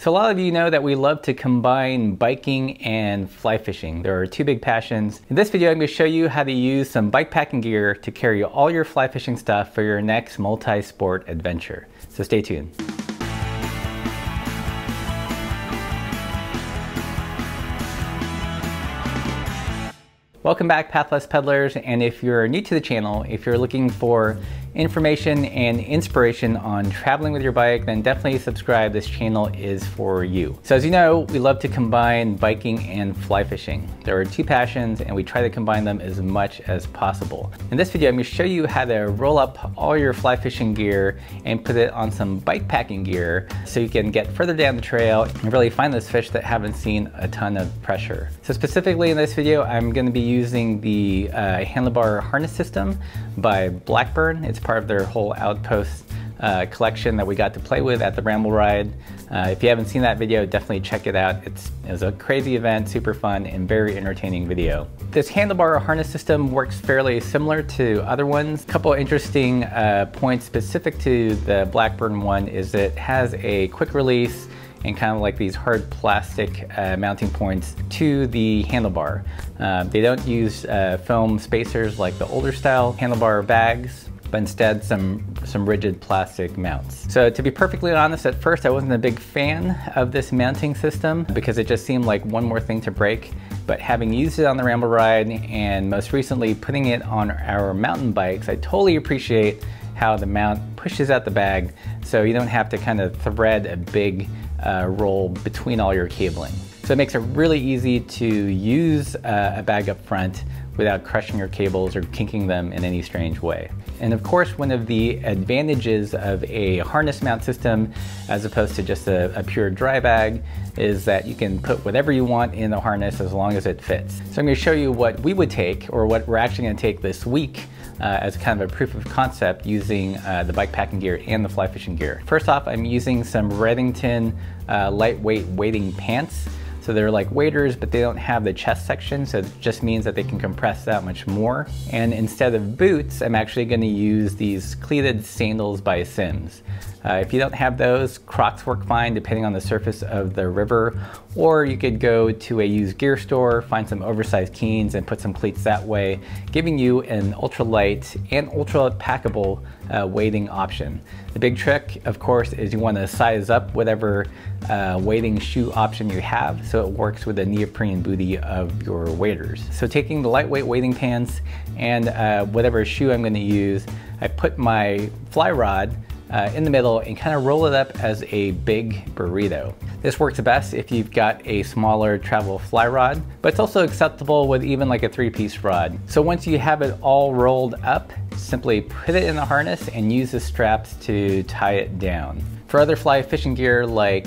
So a lot of you know that we love to combine biking and fly fishing. There are two big passions. In this video, I'm going to show you how to use some bike packing gear to carry all your fly fishing stuff for your next multi-sport adventure. So stay tuned. Welcome back, Pathless Pedalers, and if you're new to the channel, if you're looking for information and inspiration on traveling with your bike, then definitely subscribe. This channel is for you. So as you know, we love to combine biking and fly fishing. There are two passions and we try to combine them as much as possible. In this video, I'm going to show you how to roll up all your fly fishing gear and put it on some bike packing gear so you can get further down the trail and really find those fish that haven't seen a ton of pressure. So specifically in this video, I'm going to be using the handlebar harness system by Blackburn. It's part of their whole Outpost collection that we got to play with at the Ramble Ride. If you haven't seen that video, definitely check it out. It was a crazy event, super fun, and very entertaining video. This handlebar harness system works fairly similar to other ones. A couple interesting points specific to the Blackburn one is it has a quick release and kind of like these hard plastic mounting points to the handlebar. They don't use foam spacers like the older style handlebar bags, but instead some rigid plastic mounts. So to be perfectly honest, at first I wasn't a big fan of this mounting system because it just seemed like one more thing to break. But having used it on the Ramble Ride and most recently putting it on our mountain bikes, I totally appreciate how the mount pushes out the bag so you don't have to kind of thread a big roll between all your cabling. So it makes it really easy to use a bag up front without crushing your cables or kinking them in any strange way. And of course, one of the advantages of a harness mount system, as opposed to just a pure dry bag, is that you can put whatever you want in the harness as long as it fits. So I'm going to show you what we would take, or what we're actually going to take this week as kind of a proof of concept using the bike packing gear and the fly fishing gear. First off, I'm using some Redington lightweight wading pants. So they're like waders, but they don't have the chest section, so it just means that they can compress that much more. And instead of boots, I'm actually going to use these cleated sandals by Sims. If you don't have those, Crocs work fine depending on the surface of the river, or you could go to a used gear store, find some oversized Keens and put some cleats that way, giving you an ultralight and ultra packable wading option. The big trick, of course, is you want to size up whatever wading shoe option you have so it works with the neoprene booty of your waders. So taking the lightweight wading pants and whatever shoe I'm going to use, I put my fly rod in the middle and kind of roll it up as a big burrito. This works best if you've got a smaller travel fly rod, but it's also acceptable with even like a three-piece rod. So once you have it all rolled up, simply put it in the harness and use the straps to tie it down. For other fly fishing gear like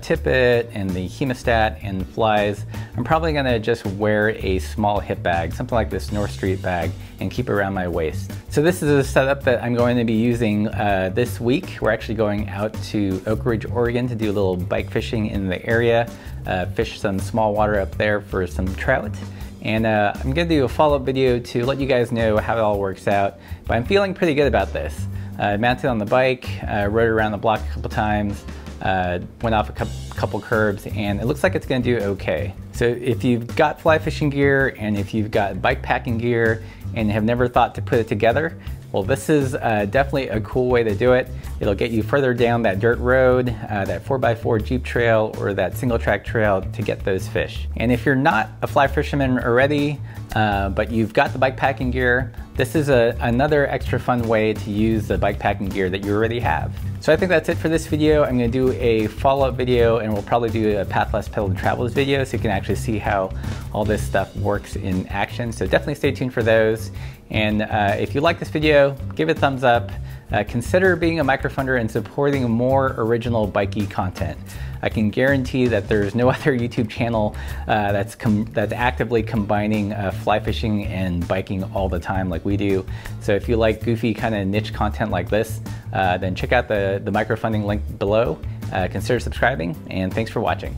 tippet and the Hemostat and flies, I'm probably gonna just wear a small hip bag, something like this North Street bag, and keep it around my waist. So this is a setup that I'm going to be using this week. We're actually going out to Oakridge, Oregon to do a little bike fishing in the area, fish some small water up there for some trout. And I'm gonna do a follow-up video to let you guys know how it all works out, but I'm feeling pretty good about this. Mounted on the bike, rode around the block a couple times, went off a couple curbs, and it looks like it's gonna do okay. So if you've got fly fishing gear and if you've got bike packing gear and have never thought to put it together, well, this is definitely a cool way to do it. It'll get you further down that dirt road, that 4x4 Jeep trail, or that single track trail to get those fish. And if you're not a fly fisherman already, but you've got the bike packing gear, this is another extra fun way to use the bike packing gear that you already have. So I think that's it for this video. I'm gonna do a follow-up video and we'll probably do a Pathless Pedal Travels video so you can actually see how all this stuff works in action. So definitely stay tuned for those. And if you like this video, give it a thumbs up. Consider being a microfunder and supporting more original bikey content. I can guarantee that there's no other YouTube channel that's actively combining fly fishing and biking all the time like we do. So if you like goofy kind of niche content like this, then check out the microfunding link below. Consider subscribing, and thanks for watching.